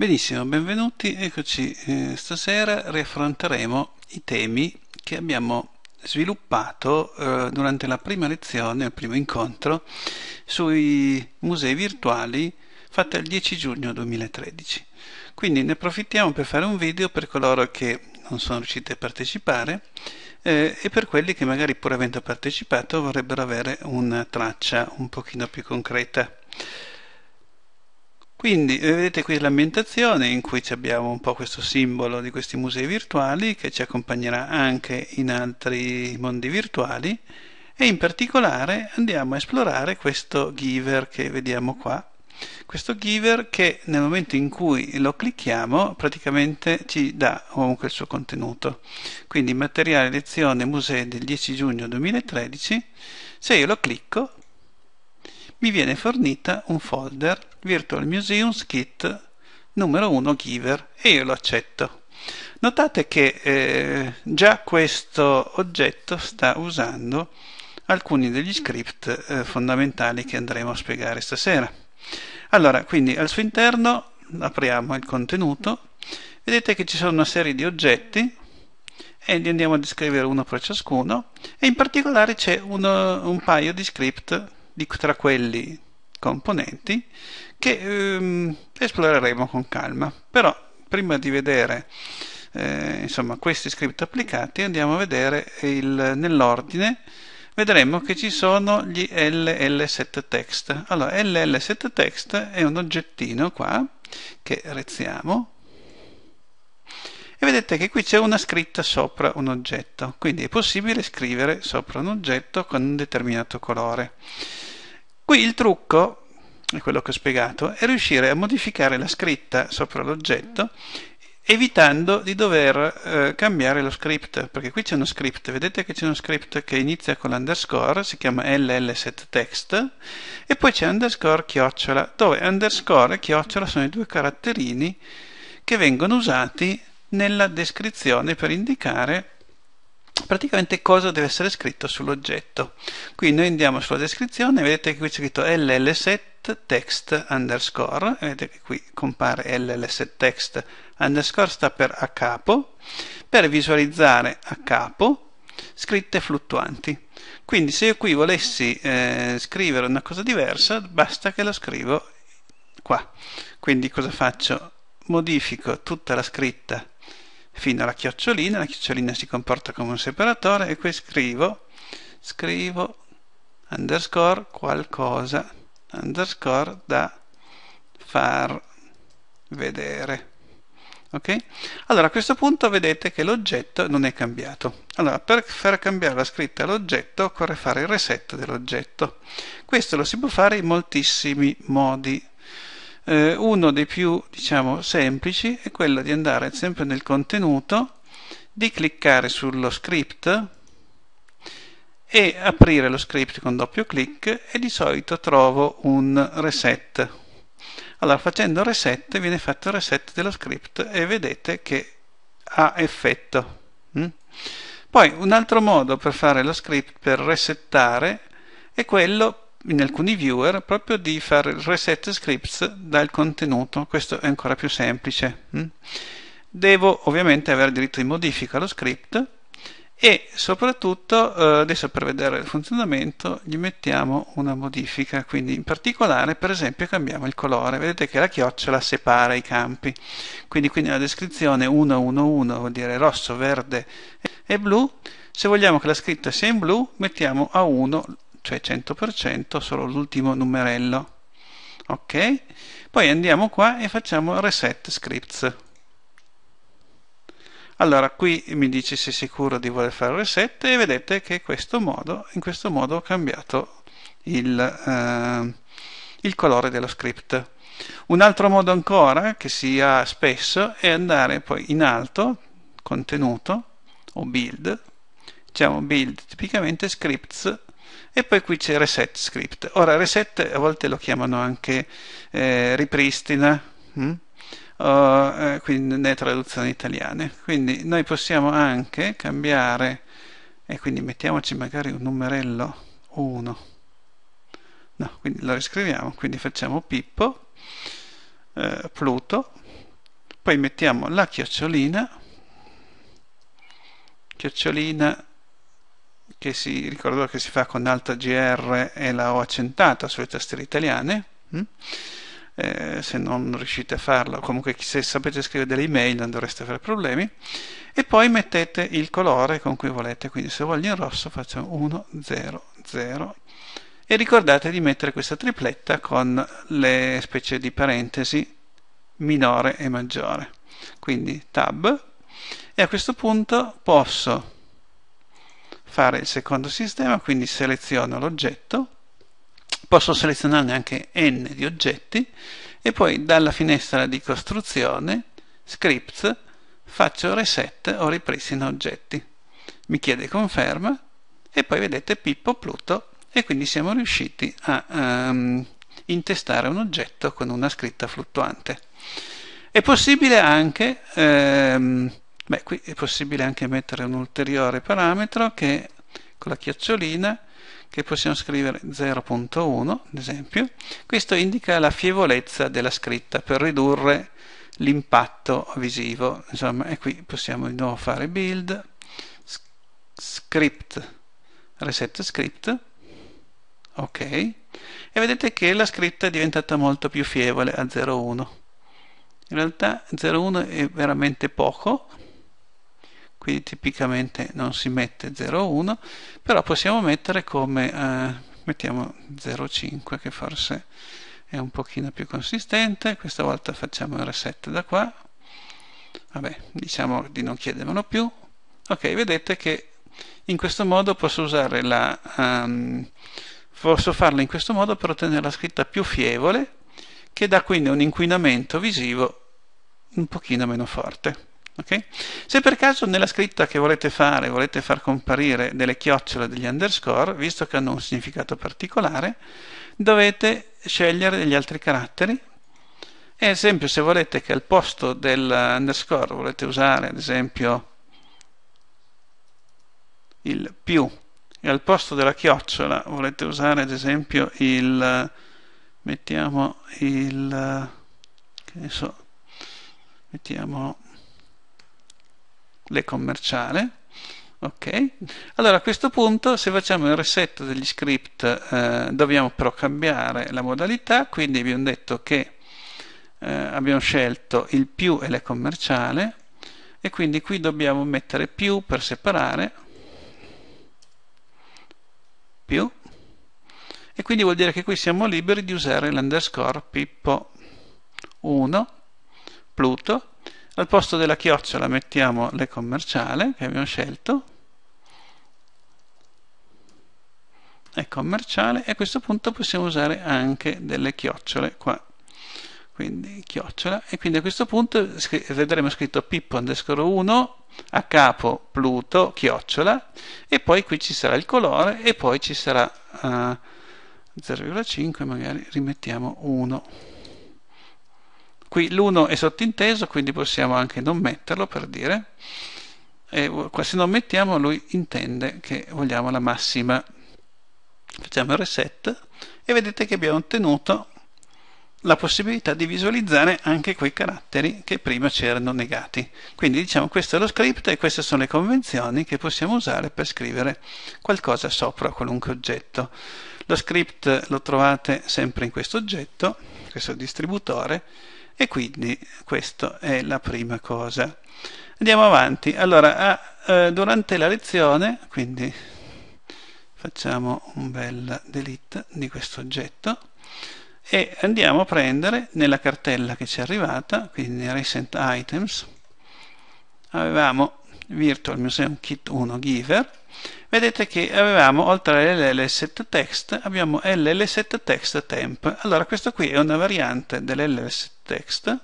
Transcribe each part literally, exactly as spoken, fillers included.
Benissimo, benvenuti, eccoci, eh, stasera riaffronteremo i temi che abbiamo sviluppato eh, durante la prima lezione, il primo incontro, sui musei virtuali fatta il dieci giugno duemilatredici. Quindi ne approfittiamo per fare un video per coloro che non sono riusciti a partecipare eh, e per quelli che magari pur avendo partecipato vorrebbero avere una traccia un pochino più concreta. Quindi vedete qui l'ambientazione in cui abbiamo un po' questo simbolo di questi musei virtuali che ci accompagnerà anche in altri mondi virtuali, e in particolare andiamo a esplorare questo giver che vediamo qua, questo giver che nel momento in cui lo clicchiamo praticamente ci dà comunque il suo contenuto. Quindi materiale lezione musei del dieci giugno duemilatredici, se io lo clicco mi viene fornita un folder Virtual Museums Kit numero uno Giver e io lo accetto. Notate che eh, già questo oggetto sta usando alcuni degli script eh, fondamentali che andremo a spiegare stasera. Allora, quindi al suo interno apriamo il contenuto, vedete che ci sono una serie di oggetti e li andiamo a descrivere uno per ciascuno, e in particolare c'è un paio di script di, tra quelli componenti che ehm, esploreremo con calma. Però prima di vedere eh, insomma questi script applicati andiamo a vedere nell'ordine. Vedremo che ci sono gli llSetText. Allora, llSetText è un oggettino qua che reziamo e vedete che qui c'è una scritta sopra un oggetto, quindi è possibile scrivere sopra un oggetto con un determinato colore. Qui il trucco, è quello che ho spiegato, è riuscire a modificare la scritta sopra l'oggetto evitando di dover eh, cambiare lo script, perché qui c'è uno script, vedete che c'è uno script che inizia con l'underscore, si chiama llSetText, e poi c'è underscore chiocciola, dove underscore e chiocciola sono i due caratterini che vengono usati nella descrizione per indicare praticamente cosa deve essere scritto sull'oggetto. Qui noi andiamo sulla descrizione, vedete che qui c'è scritto llSetText underscore, vedete che qui compare llSetText underscore, sta per a capo, per visualizzare a capo scritte fluttuanti. Quindi se io qui volessi eh, scrivere una cosa diversa, basta che lo scrivo qua. Quindi cosa faccio? Modifico tutta la scritta fino alla chiocciolina, la chiocciolina si comporta come un separatore, e qui scrivo, scrivo underscore qualcosa, underscore da far vedere. Ok? Allora a questo punto vedete che l'oggetto non è cambiato. Allora per far cambiare la scritta all'oggetto occorre fare il reset dell'oggetto. Questo lo si può fare in moltissimi modi. Uno dei più, diciamo, semplici è quello di andare sempre nel contenuto, di cliccare sullo script e aprire lo script con doppio clic, e di solito trovo un reset. Allora facendo reset viene fatto il reset dello script e vedete che ha effetto. Poi un altro modo per fare lo script, per resettare, è quello in alcuni viewer proprio di fare reset scripts dal contenuto. Questo è ancora più semplice. Devo ovviamente avere diritto di modifica allo script, e soprattutto adesso per vedere il funzionamento gli mettiamo una modifica. Quindi in particolare per esempio cambiamo il colore, vedete che la chiocciola separa i campi, quindi qui nella descrizione uno uno uno vuol dire rosso, verde e blu. Se vogliamo che la scritta sia in blu mettiamo a uno, cioè cento per cento, solo l'ultimo numerello. Ok, poi andiamo qua e facciamo reset scripts. Allora qui mi dice se è sicuro di voler fare reset, e vedete che questo modo, in questo modo ho cambiato il, eh, il colore dello script. Un altro modo ancora che si ha spesso è andare poi in alto contenuto o build, diciamo build tipicamente scripts, e poi qui c'è reset script. Ora reset a volte lo chiamano anche eh, ripristina, hm? o, eh, quindi nelle traduzioni italiane. Quindi noi possiamo anche cambiare, e quindi mettiamoci magari un numerello uno, no, quindi lo riscriviamo, quindi facciamo Pippo eh, Pluto, poi mettiamo la chiocciolina chiocciolina che si ricordo che si fa con Alt G R e la O accentata sulle tastiere italiane. mm? Eh, se non riuscite a farlo, comunque se sapete scrivere delle email non dovreste avere problemi, e poi mettete il colore con cui volete, quindi se voglio in rosso faccio uno zero zero, e ricordate di mettere questa tripletta con le specie di parentesi minore e maggiore, quindi tab, e a questo punto posso fare il secondo sistema, quindi seleziono l'oggetto, posso selezionarne anche n di oggetti e poi dalla finestra di costruzione scripts faccio reset o ripristino oggetti, mi chiede conferma e poi vedete Pippo Pluto, e quindi siamo riusciti a um, intestare un oggetto con una scritta fluttuante. È possibile anche um, beh, qui è possibile anche mettere un ulteriore parametro che con la chiocciolina che possiamo scrivere zero punto uno ad esempio. Questo indica la fievolezza della scritta per ridurre l'impatto visivo, insomma, e qui possiamo di nuovo fare build script reset script, ok, e vedete che la scritta è diventata molto più fievole a zero punto uno. In realtà zero punto uno è veramente poco, quindi tipicamente non si mette zero punto uno, però possiamo mettere come eh, mettiamo zero punto cinque che forse è un pochino più consistente. Questa volta facciamo un reset da qua, vabbè, diciamo di non chiedermelo più, ok, vedete che in questo modo posso usare la um, posso farla in questo modo per ottenere la scritta più fievole, che dà quindi un inquinamento visivo un pochino meno forte. Okay? Se per caso nella scritta che volete fare volete far comparire delle chiocciole, degli underscore, visto che hanno un significato particolare, dovete scegliere degli altri caratteri. E ad esempio se volete che al posto dell'underscore volete usare ad esempio il più e al posto della chiocciola volete usare ad esempio il, mettiamo il, che ne so, mettiamo le commerciale, ok, allora a questo punto se facciamo il reset degli script eh, dobbiamo però cambiare la modalità, quindi abbiamo detto che eh, abbiamo scelto il più e le commerciale, e quindi qui dobbiamo mettere più per separare più, e quindi vuol dire che qui siamo liberi di usare l'underscore Pippo uno Pluto. Al posto della chiocciola mettiamo le commerciale che abbiamo scelto, è commerciale, e a questo punto possiamo usare anche delle chiocciole qua, quindi chiocciola, e quindi a questo punto vedremo scritto Pippo underscore uno a capo Pluto chiocciola, e poi qui ci sarà il colore e poi ci sarà uh, zero virgola cinque, magari rimettiamo uno. Qui l'uno è sottinteso, quindi possiamo anche non metterlo, per dire, e se non mettiamo lui intende che vogliamo la massima. Facciamo il reset e vedete che abbiamo ottenuto la possibilità di visualizzare anche quei caratteri che prima c'erano negati. Quindi diciamo questo è lo script e queste sono le convenzioni che possiamo usare per scrivere qualcosa sopra qualunque oggetto. Lo script lo trovate sempre in questo oggetto, questo distributore, e quindi questa è la prima cosa. Andiamo avanti. Allora, ah, eh, durante la lezione, quindi facciamo un bel delete di questo oggetto e andiamo a prendere nella cartella che ci è arrivata, quindi recent items, avevamo Virtual Museum Kit uno Giver. Vedete che avevamo, oltre a llSetText, abbiamo llSetText temp. Allora questo qui è una variante dell'llSetText,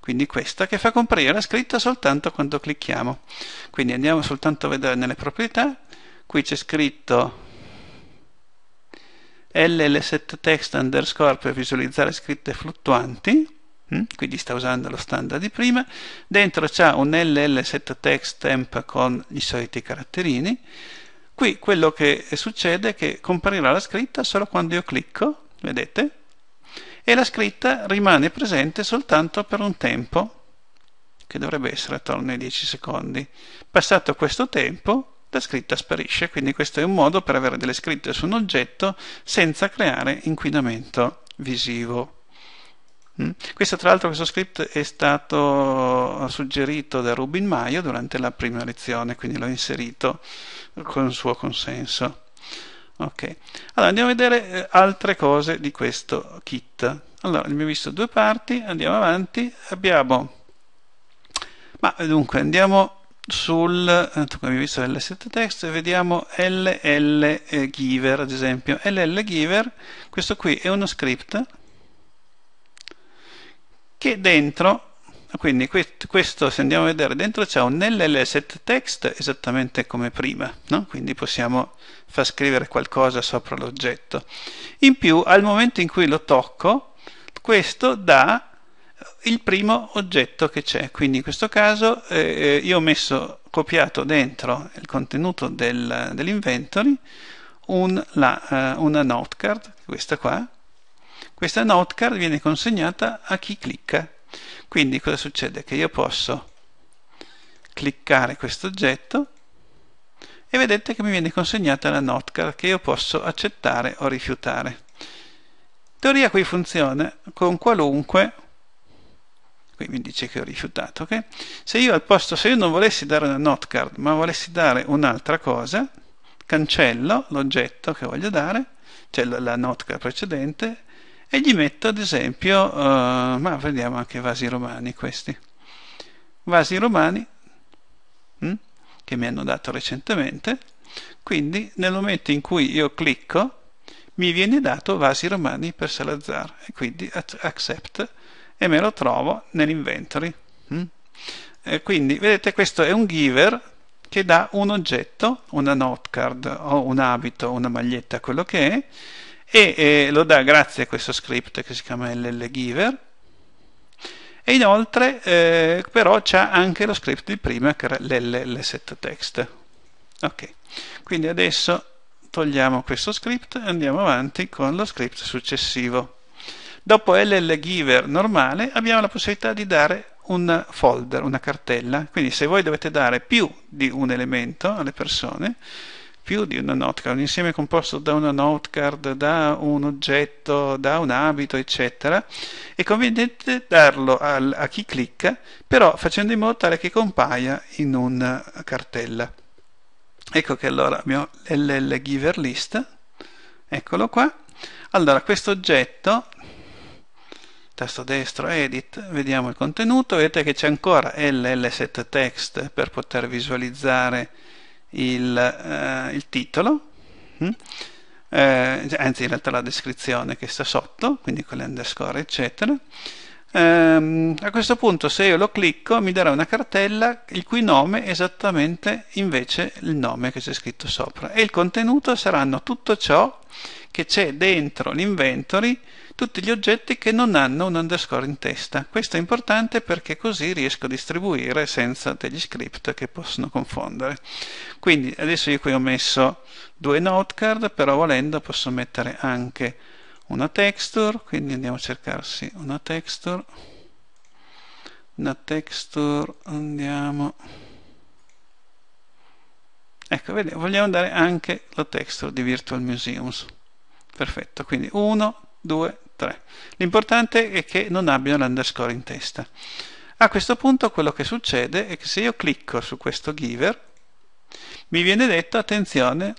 quindi questa, che fa comparire la scritta soltanto quando clicchiamo. Quindi andiamo soltanto a vedere nelle proprietà. Qui c'è scritto llSetText underscore per visualizzare scritte fluttuanti, quindi sta usando lo standard di prima. Dentro c'è un llSetText temp con i soliti caratterini. Qui quello che succede è che comparirà la scritta solo quando io clicco, vedete, e la scritta rimane presente soltanto per un tempo che dovrebbe essere attorno ai dieci secondi. Passato questo tempo la scritta sparisce, quindi questo è un modo per avere delle scritte su un oggetto senza creare inquinamento visivo. Questo, tra l'altro, questo script è stato suggerito da Rubin Maio durante la prima lezione, quindi l'ho inserito con il suo consenso. Ok, allora andiamo a vedere altre cose di questo kit. Allora, abbiamo visto due parti, andiamo avanti, abbiamo... Ma dunque, andiamo sul... abbiamo visto llSetText e vediamo llgiver, ad esempio. llgiver, questo qui è uno script che dentro, quindi questo, se andiamo a vedere dentro, c'è un llSetText esattamente come prima, no? Quindi possiamo far scrivere qualcosa sopra l'oggetto. In più, al momento in cui lo tocco, questo dà il primo oggetto che c'è, quindi in questo caso eh, io ho messo, copiato dentro il contenuto del, dell'inventory un, la, eh, una note card, questa qua. Questa note card viene consegnata a chi clicca. Quindi cosa succede? Che io posso cliccare questo oggetto e vedete che mi viene consegnata la note card che io posso accettare o rifiutare. In teoria qui funziona con qualunque, qui mi dice che ho rifiutato, ok? Se io al posto, se io non volessi dare una note card ma volessi dare un'altra cosa, cancello l'oggetto che voglio dare, cioè la note card precedente, e gli metto ad esempio uh, ma vediamo anche vasi romani, questi vasi romani mh, che mi hanno dato recentemente. Quindi nel momento in cui io clicco mi viene dato vasi romani per Salazar e quindi accept e me lo trovo nell'inventory. Quindi vedete, questo è un giver che dà un oggetto, una note card o un abito, una maglietta, quello che è, e eh, lo dà grazie a questo script che si chiama llgiver. E inoltre eh, però c'ha anche lo script di prima che era llSetText. Ok, quindi adesso togliamo questo script e andiamo avanti con lo script successivo. Dopo llgiver normale abbiamo la possibilità di dare un folder, una cartella. Quindi se voi dovete dare più di un elemento alle persone, più di una note card, un insieme composto da una note card, da un oggetto, da un abito, eccetera, è conveniente darlo al, a chi clicca, però facendo in modo tale che compaia in una cartella. Ecco che allora abbiamo llgiver list, eccolo qua. Allora questo oggetto, tasto destro edit, vediamo il contenuto, vedete che c'è ancora llSetText per poter visualizzare il, uh, il titolo, mm? eh, anzi in realtà la descrizione che sta sotto, quindi con le underscore eccetera. Ehm, a questo punto se io lo clicco mi darà una cartella il cui nome è esattamente invece il nome che c'è scritto sopra e il contenuto saranno tutto ciò che c'è dentro l'inventory, tutti gli oggetti che non hanno un underscore in testa. Questo è importante perché così riesco a distribuire senza degli script che possono confondere. Quindi adesso io qui ho messo due note card, però volendo posso mettere anche una texture, quindi andiamo a cercarsi una texture, una texture, andiamo... Ecco, vediamo, vogliamo dare anche la texture di Virtual Museums. Perfetto, quindi uno, due, tre. L'importante è che non abbiano l'underscore in testa. A questo punto quello che succede è che se io clicco su questo giver mi viene detto: attenzione,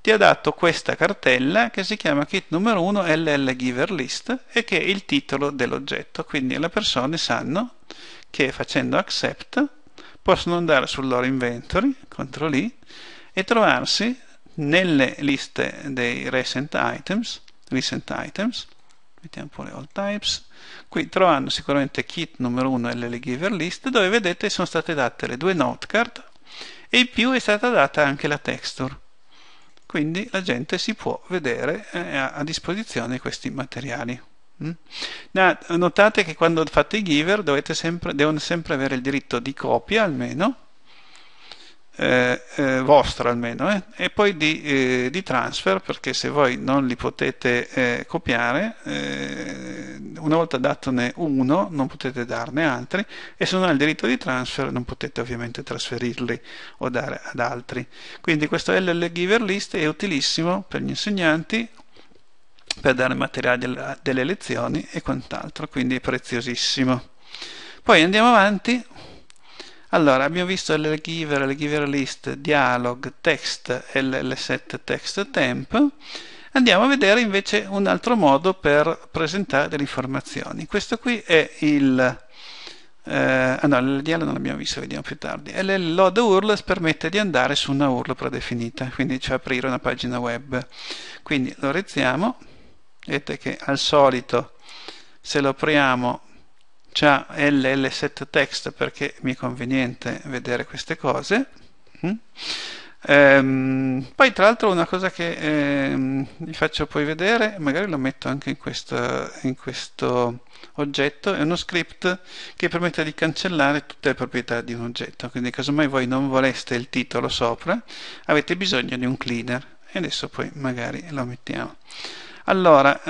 ti ha dato questa cartella che si chiama kit numero uno llgiver list e che è il titolo dell'oggetto. Quindi le persone sanno che facendo accept possono andare sul loro inventory, control I, e trovarsi nelle liste dei recent items. Recent items, mettiamo pure all types, qui trovano sicuramente kit numero uno llgiver list, dove vedete sono state date le due note card e in più è stata data anche la texture, quindi la gente si può vedere eh, a disposizione questi materiali. Mm? Notate che quando fate i giver dovete sempre, devono sempre avere il diritto di copia almeno, eh, eh, vostra almeno, eh? E poi di, eh, di transfer, perché se voi non li potete eh, copiare, eh, una volta datone uno non potete darne altri, e se non ha il diritto di transfer non potete ovviamente trasferirli o dare ad altri. Quindi questo llgiver list è utilissimo per gli insegnanti, per dare materiale delle lezioni e quant'altro, quindi è preziosissimo. Poi andiamo avanti. Allora, abbiamo visto llgiver, llgiver list, dialog, text, llSetText temp. Andiamo a vedere invece un altro modo per presentare delle informazioni. Questo qui è il... Eh, ah no, il dialog non l'abbiamo visto, vediamo più tardi. llLoadURL permette di andare su una U R L predefinita, quindi cioè aprire una pagina web. Quindi lo reziamo. Vedete che al solito, se lo apriamo, c'è llSetText perché mi è conveniente vedere queste cose. Mm. Ehm, poi tra l'altro una cosa che ehm, vi faccio poi vedere, magari lo metto anche in questo, in questo oggetto, è uno script che permette di cancellare tutte le proprietà di un oggetto, quindi casomai voi non voleste il titolo sopra, avete bisogno di un cleaner, e adesso poi magari lo mettiamo. Allora,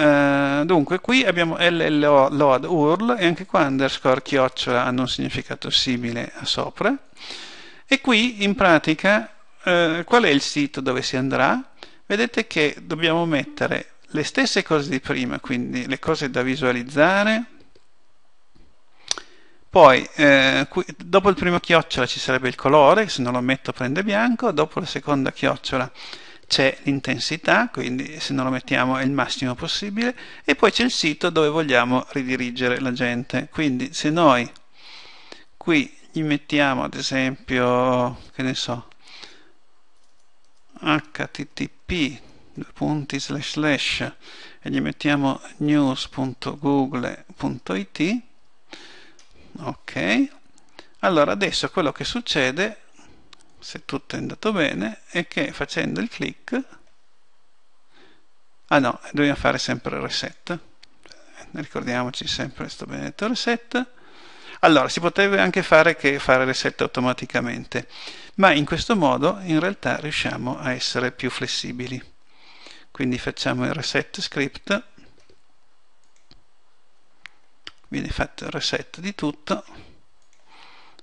eh, dunque qui abbiamo llLoadURL, e anche qua underscore chiocciola hanno un significato simile a sopra, e qui in pratica eh, qual è il sito dove si andrà? Vedete che dobbiamo mettere le stesse cose di prima, quindi le cose da visualizzare, poi eh, qui, dopo il primo chiocciola ci sarebbe il colore, se non lo metto prende bianco, dopo la seconda chiocciola c'è l'intensità, quindi se non lo mettiamo è il massimo possibile, e poi c'è il sito dove vogliamo ridirigere la gente. Quindi se noi qui gli mettiamo ad esempio, che ne so, http due punti slash slash e gli mettiamo news punto google punto it, ok, allora adesso quello che succede, se tutto è andato bene, è che facendo il click, ah no, dobbiamo fare sempre il reset, ricordiamoci sempre questo benedetto reset. Allora si potrebbe anche fare che fare reset automaticamente, ma in questo modo in realtà riusciamo a essere più flessibili, quindi facciamo il reset script, viene fatto il reset di tutto,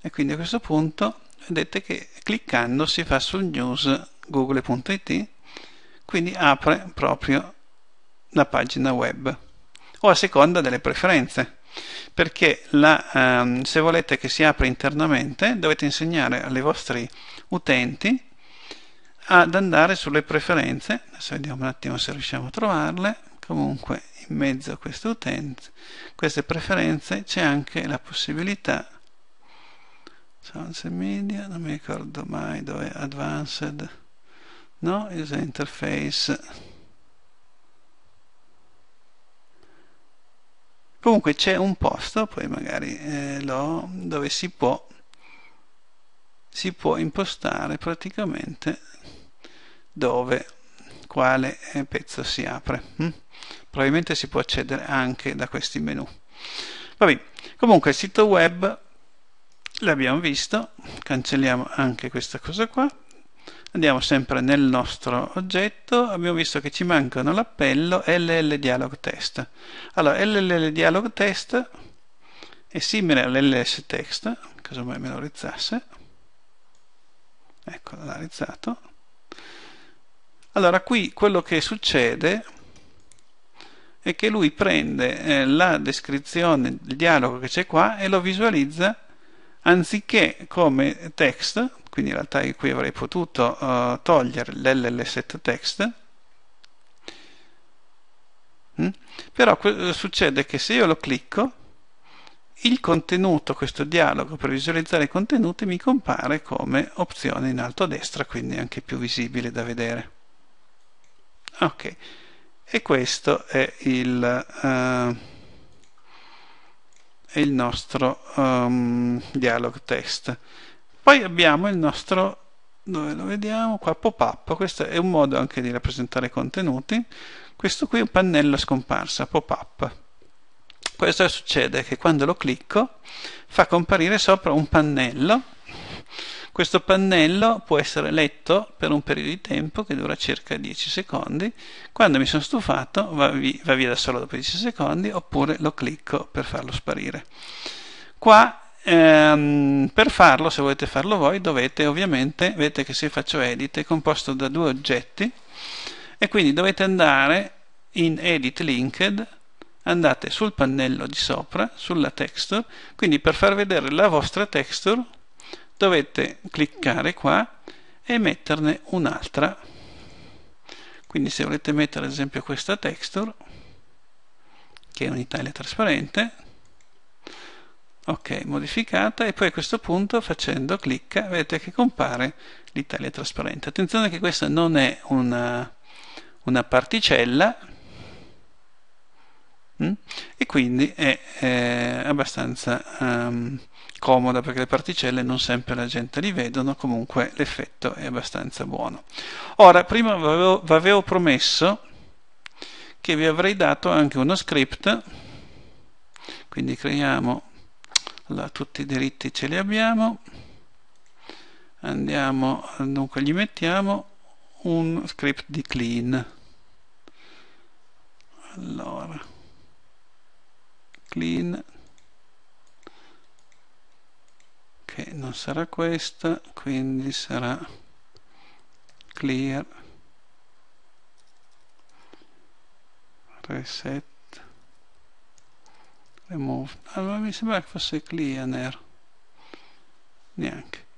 e quindi a questo punto vedete che cliccando si fa sul news google punto it, quindi apre proprio la pagina web, o a seconda delle preferenze, perché la, ehm, se volete che si apra internamente dovete insegnare alle vostri utenti ad andare sulle preferenze. Adesso vediamo un attimo se riusciamo a trovarle. Comunque in mezzo a queste utenti, queste preferenze, c'è anche la possibilità Sounds Media, non mi ricordo mai dove, Advanced, no, User Interface. Comunque c'è un posto, poi magari eh, lo, dove si può, si può impostare praticamente dove, quale pezzo si apre. Hm? Probabilmente si può accedere anche da questi menu. Vabbè, comunque il sito web l'abbiamo visto, cancelliamo anche questa cosa qua, andiamo sempre nel nostro oggetto, abbiamo visto che ci mancano l'appello llDialogTest. Allora, llDialogTest è simile all'llSetText, casomai me lo rizzasse, ecco, l'ha rizzato. Allora qui quello che succede è che lui prende eh, la descrizione, il dialogo che c'è qua, e lo visualizza anziché come text, quindi in realtà qui avrei potuto uh, togliere l'llSetText, mm? Però succede che se io lo clicco, il contenuto, questo dialogo per visualizzare i contenuti, mi compare come opzione in alto a destra, quindi anche più visibile da vedere. Ok, e questo è il... Uh, il nostro um, dialog test. Poi abbiamo il nostro, dove lo vediamo qua, pop-up. Questo è un modo anche di rappresentare contenuti. Questo qui è un pannello scomparsa, pop-up. Questo succede che quando lo clicco fa comparire sopra un pannello Questo pannello può essere letto per un periodo di tempo che dura circa dieci secondi. Quando mi sono stufato va via, va via da solo dopo dieci secondi, oppure lo clicco per farlo sparire. Qua ehm, per farlo, se volete farlo voi, dovete ovviamente, vedete che se faccio edit è composto da due oggetti e quindi dovete andare in edit linked, andate sul pannello di sopra, sulla texture, quindi per far vedere la vostra texture dovete cliccare qua e metterne un'altra. Quindi se volete mettere ad esempio questa texture, che è un'Italia trasparente, ok, modificata, e poi a questo punto facendo clicca vedete che compare l'Italia trasparente. Attenzione che questa non è una, una particella, e quindi è, è abbastanza um, comoda, perché le particelle non sempre la gente li vedono. Comunque l'effetto è abbastanza buono. Ora, prima vi avevo, avevo promesso che vi avrei dato anche uno script, quindi creiamo, allora, tutti i diritti ce li abbiamo, andiamo, dunque gli mettiamo un script di clean, allora clean, che non sarà questa, quindi sarà clear reset remove. Allora mi sembra che fosse cleaner, neanche